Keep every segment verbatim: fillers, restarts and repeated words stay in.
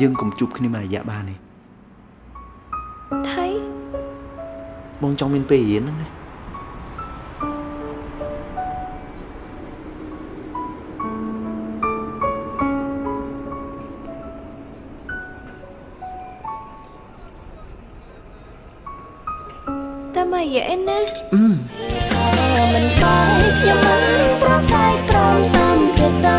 យើងកុំជួបគ្នាមួយរយៈបានទេថៃបងចង់មានពេលរៀនហ្នឹងណាតែមកយេអេណាអឺមិនបាយខ្ញុំមិនប្រកាយក្រំតាមគេតា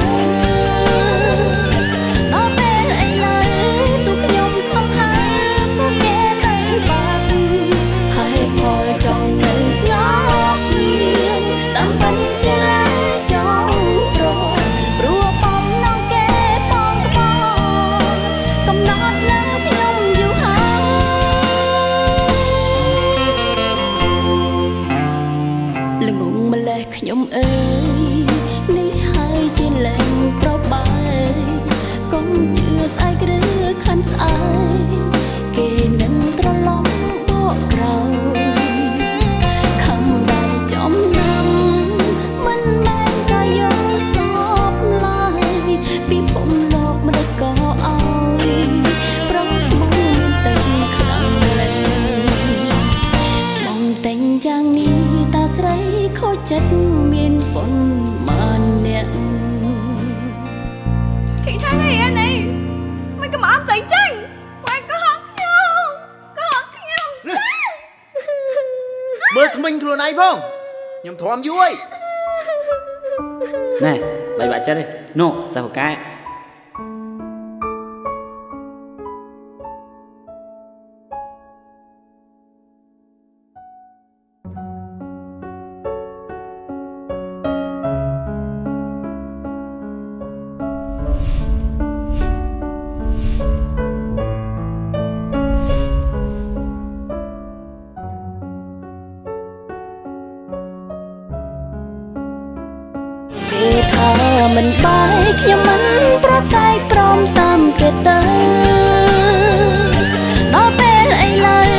Bơ thông minh thường này phong nhầm thòm vui. Này, bày bạ chết đi. No, sao cái mình bay khi mình bắt tay prom tâm kết tơ đó bên ấy lời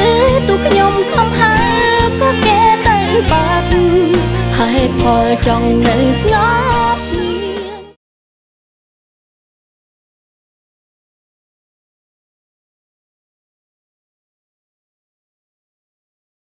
tụi nhung không hay có kẻ tay bạc hay poi trong nơi ngó